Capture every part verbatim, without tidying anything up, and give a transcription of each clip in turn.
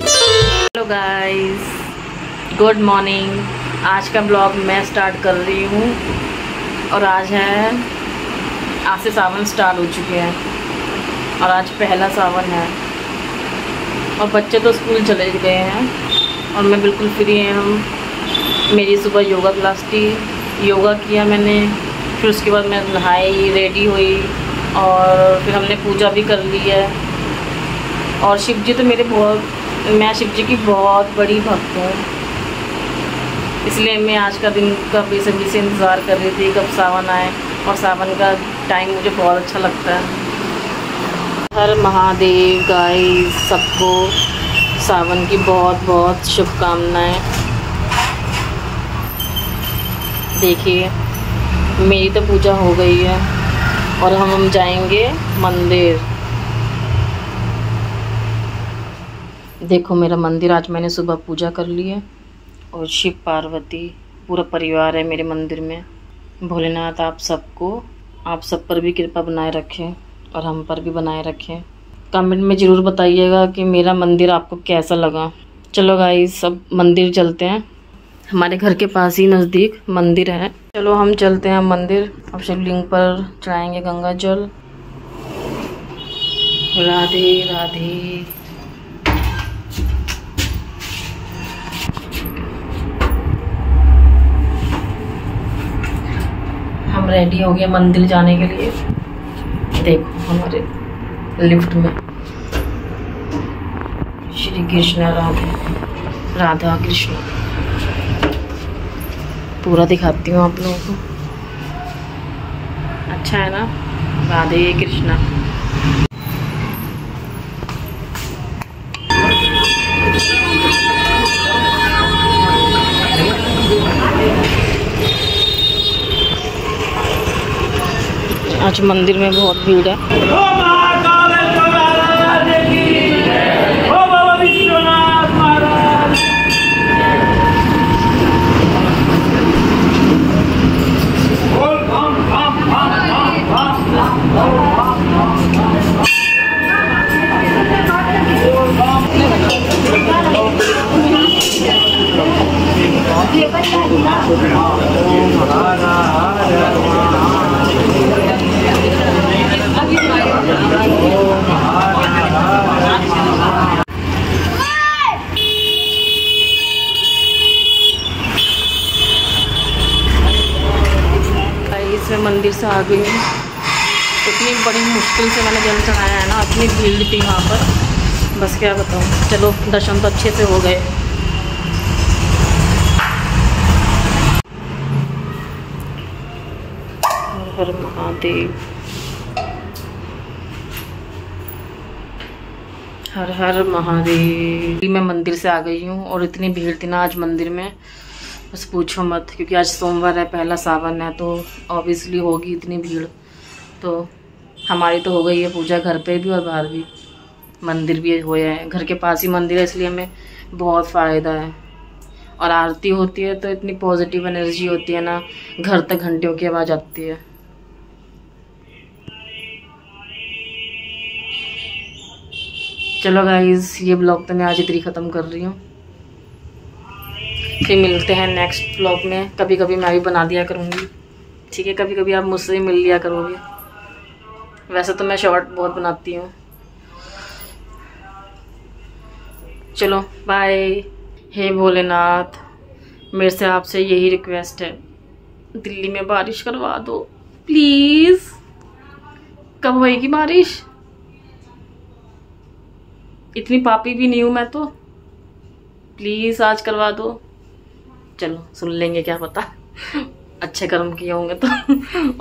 Hello guys, good morning. आज का blog मैं स्टार्ट कर रही हूँ और आज है आज से सावन स्टार्ट हो चुके हैं और आज पहला सावन है और बच्चे तो स्कूल चले गए हैं और मैं बिल्कुल फ्री हूँ। मेरी सुबह योगा क्लास थी, योगा किया मैंने, फिर उसके बाद मैं नहाई, रेडी हुई और फिर हमने पूजा भी कर ली है। और शिव जी तो मेरे बहुत मैं शिव जी की बहुत बड़ी भक्त हूँ, इसलिए मैं आज का दिन का बेसब्री से इंतज़ार कर रही थी कब सावन आए। और सावन का टाइम मुझे बहुत अच्छा लगता है। हर महादेव गाइस, सबको सावन की बहुत बहुत शुभकामनाएं। देखिए मेरी तो पूजा हो गई है और हम हम जाएंगे मंदिर। देखो मेरा मंदिर, आज मैंने सुबह पूजा कर ली है और शिव पार्वती पूरा परिवार है मेरे मंदिर में। भोलेनाथ आप सबको, आप सब पर भी कृपा बनाए रखें और हम पर भी बनाए रखें। कमेंट में ज़रूर बताइएगा कि मेरा मंदिर आपको कैसा लगा। चलो गाइस सब मंदिर चलते हैं, हमारे घर के पास ही नज़दीक मंदिर है। चलो हम चलते हैं मंदिर। अब शिवलिंग पर चढ़ाएंगे गंगा जल। राधे राधे। हम रेडी हो गए मंदिर जाने के लिए। देखो हमारे लिफ्ट में श्री कृष्ण राधे राधा कृष्ण, पूरा दिखाती हूँ आप लोगों को। अच्छा है ना, राधे कृष्णा। आज मंदिर में बहुत भीड़ है। मंदिर से आ गई हूँ। इतनी बड़ी मुश्किल से मैंने जल चढ़ाया है ना, इतनी भीड़ थी वहाँ पर, बस क्या बताऊँ। चलो दर्शन तो अच्छे से हो गए। हर महादेव, हर हर महादेव। मैं मंदिर से आ गई हूँ और इतनी भीड़ थी ना आज मंदिर में, बस पूछो मत, क्योंकि आज सोमवार है, पहला सावन है तो ऑब्वियसली होगी इतनी भीड़। तो हमारी तो हो गई है पूजा, घर पे भी और बाहर भी। मंदिर भी हो है, घर के पास ही मंदिर है, इसलिए हमें बहुत फ़ायदा है। और आरती होती है तो इतनी पॉजिटिव एनर्जी होती है ना, घर तक घंटियों की आवाज़ आती है। चलो गाइस ये ब्लॉग तो मैं आज इतनी ख़त्म कर रही हूँ, फिर मिलते हैं नेक्स्ट ब्लॉग में। कभी कभी मैं भी बना दिया करूँगी, ठीक है, कभी कभी आप मुझसे ही मिल लिया करोगे। वैसे तो मैं शॉर्ट बहुत बनाती हूँ। चलो बाय। हे भोलेनाथ, मेरे से आपसे यही रिक्वेस्ट है, दिल्ली में बारिश करवा दो प्लीज़। कब होएगी बारिश? इतनी पापी भी नहीं हूँ मैं तो, प्लीज़ आज करवा दो। चलो सुन लेंगे, क्या पता अच्छे कर्म किए होंगे तो।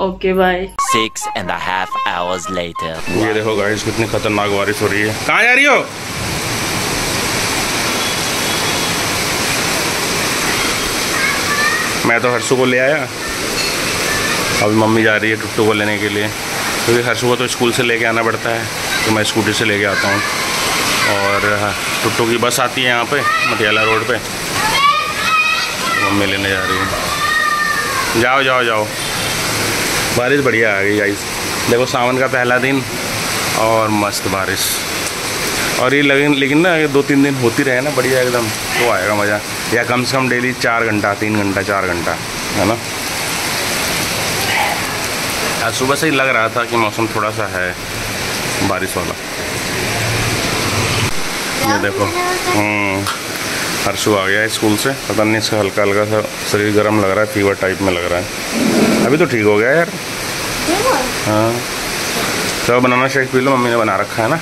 Okay bye. Six and a half hours later. ये देखो गाइस कितनी खतरनाक बारिश हो रही है। कहाँ जा रही हो? मैं तो हर्षू को ले आया, अभी मम्मी जा रही है टुट्टू को लेने के लिए, क्योंकि तो हर्षू को तो स्कूल से लेके आना पड़ता है, तो मैं स्कूटी से लेके आता हूँ। और टुट्टू की बस आती है यहाँ पे मटियाला रोड पे, मम्मी लेने जा रही है। जाओ जाओ जाओ। बारिश बढ़िया आ गई गाइस, देखो सावन का पहला दिन और मस्त बारिश। और ये लेकिन लेकिन ना दो तीन दिन होती रहे ना बढ़िया एकदम, तो आएगा मज़ा। या कम से कम डेली चार घंटा तीन घंटा चार घंटा है ना। आज सुबह से ही लग रहा था कि मौसम थोड़ा सा है बारिश वाला। ये देखो हम्म हर्षू आ गया है स्कूल से, पता नहीं इसका हल्का हल्का सा शरीर गर्म लग रहा है, फीवर टाइप में लग रहा है। अभी तो ठीक हो गया यार। हाँ चलो बनाना शेक पी लो, मम्मी ने बना रखा है ना।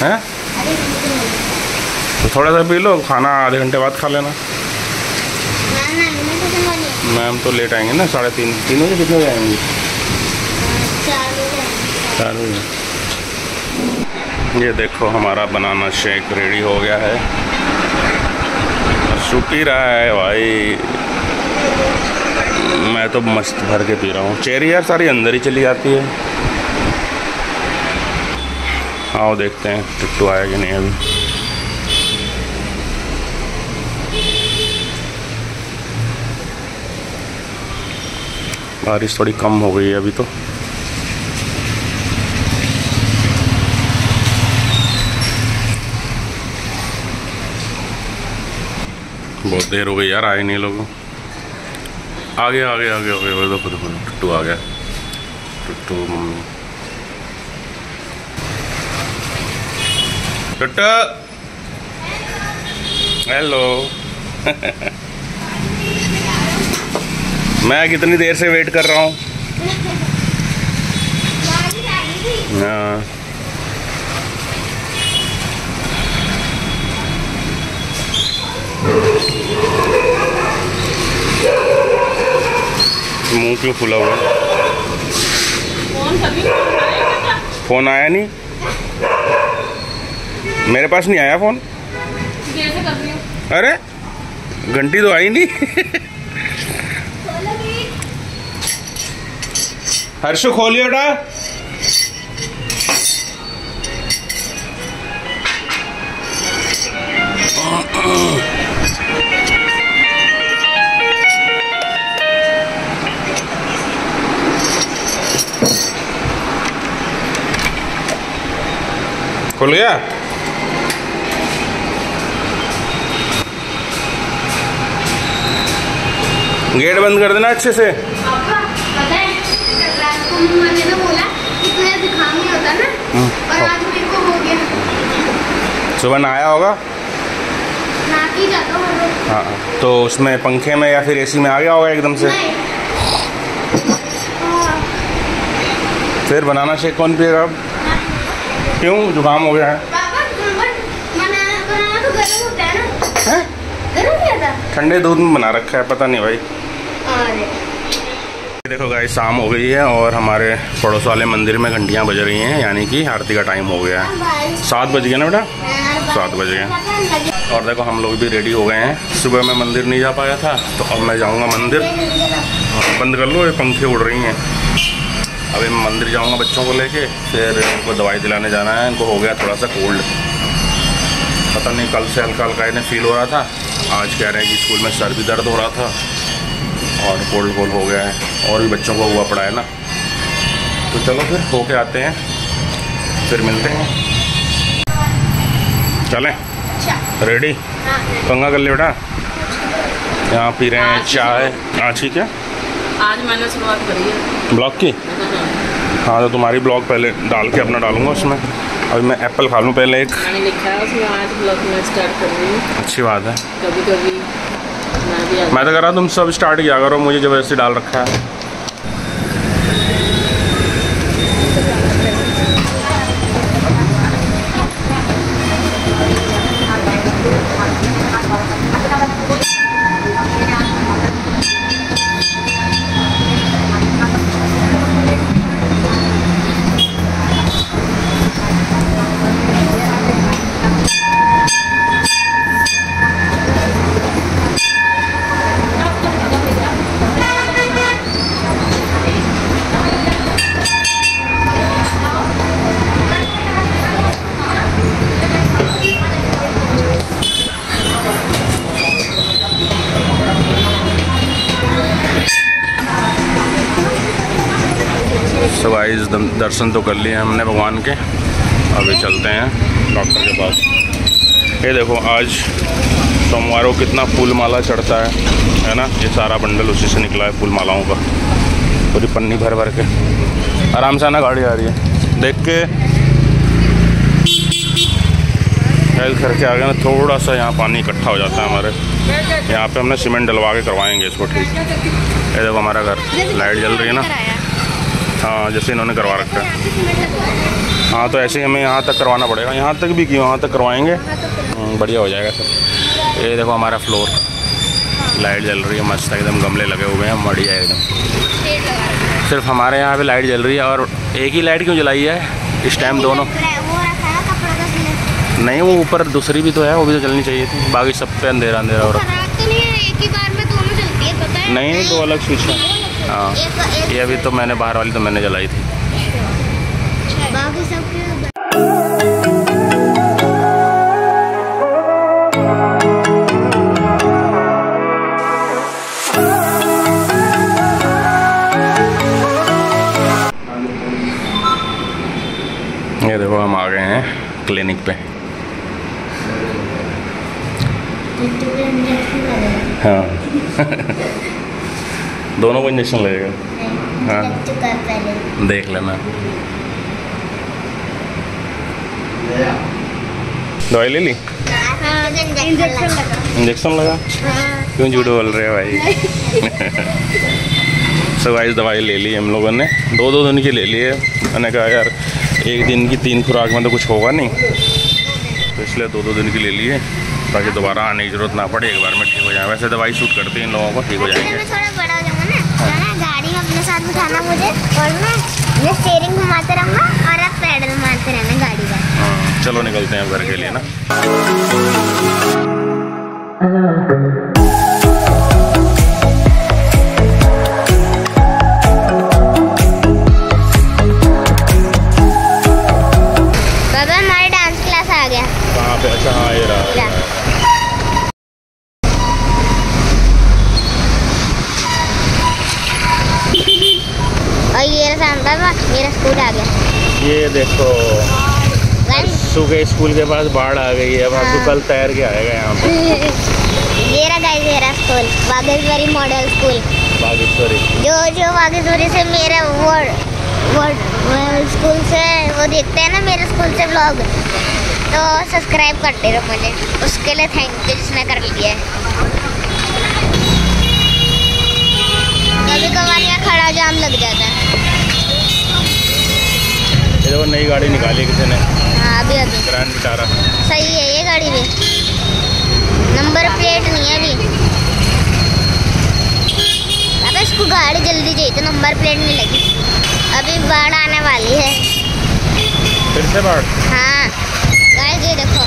हैं तो थोड़ा सा पी लो, खाना आधे घंटे बाद खा लेना। मैम तो लेट आएंगे ना, साढ़े तीन तीन बजे कितने बजे आएंगे? चार बजे। ये देखो हमारा बनाना शेक रेडी हो गया है, हर्षू पी रहा है भाई, मैं तो मस्त भर के पी रहा हूँ। चेरी यार सारी अंदर ही चली जाती है। आओ देखते हैं टिट्टू आया कि नहीं अभी। बारिश थोड़ी कम हो गई है अभी तो। बहुत देर हो गई यार, आए नहीं लोग। आगे आगे आगे हो गए। देखो देखो टिट्टू आ गया। Tittu mummy Tuttu hello. मैं कितनी देर से वेट कर रहा हूँ। हाँ मुँह क्यों खुला हुआ? फोन आया नहीं, मेरे पास नहीं आया फोन। अरे घंटी तो आई नहीं। हर्षु खोलियो डा। खुल गया। गेट बंद कर देना अच्छे से। पापा पता है रात को मैंने ना बोला कि तुझे जुकाम नहीं होता ना, और आज मेरे को हो गया। सुबह नहाया होगा। नहा के जाता हूं। हाँ तो उसमें पंखे में या फिर एसी में आ गया होगा एकदम से। फिर बनाना शेक कौन पिएगा अब? क्यों जुकाम हो गया है? पापा बनाना बनाना तो गर्म होता है ना। है गर्म होता है। ठंडे दूध में बना रखा है, पता नहीं भाई। देखो गाइस शाम हो गई है और हमारे पड़ोस वाले मंदिर में घंटियां बज रही हैं, यानी कि आरती का टाइम हो गया है। सात बज गया ना बेटा, सात बज गए। और देखो हम लोग भी रेडी हो गए हैं। सुबह मैं मंदिर नहीं जा पाया था तो अब मैं जाऊंगा मंदिर। बंद कर लो ये पंखे उड़ रही हैं। अभी मैं मंदिर जाऊंगा बच्चों को लेके, फिर उनको दवाई दिलाने जाना है। इनको हो गया थोड़ा सा कोल्ड, पता नहीं कल से हल्का हल्का इन्हें फील हो रहा था। आज कह रहे हैं कि स्कूल में सर भी दर्द हो रहा था और कोल्ड कोल्ड हो गया है, और भी बच्चों को हुआ पड़ा है ना। तो चलो फिर होके आते हैं, फिर मिलते हैं। चलें रेडी पंगा कर ले बेटा। यहाँ पी रहे हैं चाय। आज ठीक है, आज मैंने शुरुआत करी है ब्लॉग की। हाँ तो तुम्हारी ब्लॉग पहले डाल के अपना डालूंगा उसमें। अभी मैं एप्पल खा लूँ पहले एक। मैंने लिखा है उसमें आज ब्लॉग में स्टार्ट कर रही हूँ। अच्छी बात है। कभी कभी मैं तो कह रहा तुम सब स्टार्ट किया करो, मुझे जब ऐसे डाल रखा है। दर्शन तो कर लिए हमने भगवान के। अभी चलते हैं डॉक्टर के पास। ये देखो आज सोमवार को कितना फूल माला चढ़ता है है ना। ये सारा बंडल उसी से निकला है फूल मालाओं का, पूरी पन्नी भर भर के। आराम से आना, गाड़ी आ रही है। देख के हेल्प करके आ गए ना। थोड़ा सा यहाँ पानी इकट्ठा हो जाता है हमारे यहाँ पे। हमने सीमेंट डलवा के करवाएंगे इसको ठीक। ये देखो हमारा घर, लाइट जल रही है ना। हाँ, जैसे इन्होंने करवा रखा है। हाँ तो ऐसे ही हमें यहाँ तक करवाना पड़ेगा। यहाँ तक भी क्यों, वहाँ तक करवाएंगे, बढ़िया हो जाएगा सब। ये देखो हमारा फ्लोर, लाइट जल रही है मस्त एकदम। गमले लगे हुए हैं, बढ़िया एकदम। सिर्फ हमारे यहाँ पर लाइट जल रही है। और एक ही लाइट क्यों जलाई है इस टाइम दोनों? नहीं, वो ऊपर दूसरी भी तो है, वो भी तो जलनी चाहिए थी। बाकी सब पे अंधेरा अंधेरा हो रहा है। तो नहीं एक ही बार में दोनों जलती है, पता है? नहीं, तो अलग स्विच है। हाँ, ये अभी तो मैंने बाहर वाली तो मैंने जलाई थी। बाकी सब के ये देखो हम आ गए हैं क्लिनिक पे। हाँ दोनों को इंजेक्शन लगेगा। हाँ देख लेना। दवाई ले ली, इंजेक्शन लगा। क्यों झूठ बोल रहे हो भाई? सो गाइस दवाई ले ली हम लोगों ने, दो दो दिन की ले ली है। मैंने कहा यार एक दिन की तीन खुराक में तो कुछ होगा नहीं, तो इसलिए दो दो दिन की ले लिए ताकि दोबारा आने की जरूरत ना पड़े, एक बार में ठीक हो जाए। वैसे दवाई शूट करती है इन लोगों को, ठीक हो जाएंगे। मैं थोड़ा बड़ा हो जाऊंगा ना, ना गाड़ी में अपने साथ बिठाना मुझे, और मैं मैं स्टीयरिंग घुमाते रहूँगा और आप पैडल मारते रहना गाड़ी का। हाँ चलो निकलते हैं घर के लिए ना। अच्छा हाँ, ये रहा। और ये रहा मेरा स्कूल आ गया। ये देखो हर्षु के स्कूल के पास बाढ़ आ गई है। हर्षु हाँ। कल तैर के आएगा यहाँ पे। ये रहा गाइस मेरा school, Bageshwari model school. Bageshwari जो जो बागेश्वरी से मेरा वो वो स्कूल से वो देखते हैं ना मेरे स्कूल से ब्लॉग, तो सब्सक्राइब करते रहो मुझे, उसके लिए थैंक यू जिसने कर लिया है। कभी कभार यहाँ खड़ा जाम लग जाता है। देखो नई गाड़ी निकाली किसी ने। हाँ अभी अभी ग्रैंड विटारा। सही है ये गाड़ी भी, नंबर प्लेट नहीं है अभी। अब इसको गाड़ी जल्दी चाहिए तो नंबर प्लेट नहीं लगी। अभी बाढ़ आने वाली है फिर से। बाढ़ हाँ गाइस ये देखो,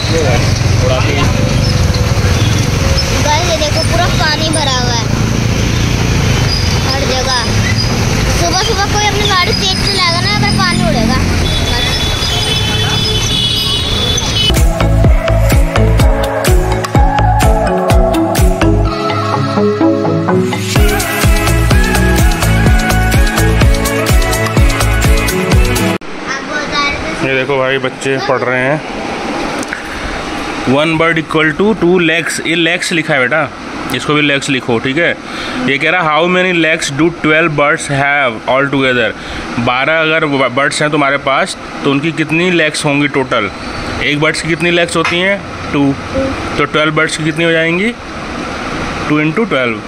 गाइस ये देखो पूरा पानी भरा हुआ है हर जगह। सुबह सुबह कोई अपनी गाड़ी तेज चलाएगा ना अगर पानी उड़ेगा। ये देखो भाई बच्चे पढ़ रहे हैं। One bird equal to two legs, ये लेग्स लिखा है बेटा, इसको भी लेग्स लिखो ठीक है। ये कह रहा how many legs do twelve birds have all together. बारह अगर बर्ड्स हैं तुम्हारे पास तो उनकी कितनी लेग्स होंगी टोटल? एक बर्ड्स की कितनी लेग्स होती हैं? टू। तो ट्वेल्व बर्ड्स की कितनी हो जाएंगी? टू इंटू ट्वेल्व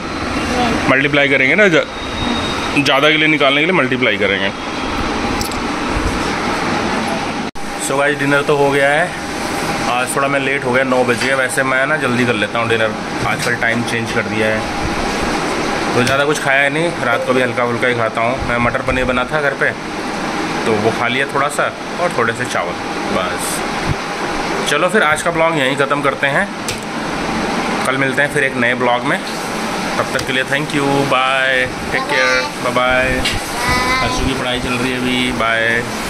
मल्टीप्लाई करेंगे ना, ज़्यादा के लिए निकालने के लिए मल्टीप्लाई करेंगे। सो गाइस डिनर तो हो गया है। आज थोड़ा मैं लेट हो गया, नौ बज गया। वैसे मैं ना जल्दी कर लेता हूँ डिनर, आजकल टाइम चेंज कर दिया है। तो ज़्यादा कुछ खाया नहीं, रात को भी हल्का फुल्का ही खाता हूँ। मैं मटर पनीर बना था घर पे, तो वो खा लिया थोड़ा सा, और थोड़े से चावल बस। चलो फिर आज का ब्लॉग यहीं ख़त्म करते हैं। कल मिलते हैं फिर एक नए ब्लॉग में, तब तक के लिए thank you, bye, take care, bye bye. Harshu की पढ़ाई चल रही है अभी, बाय।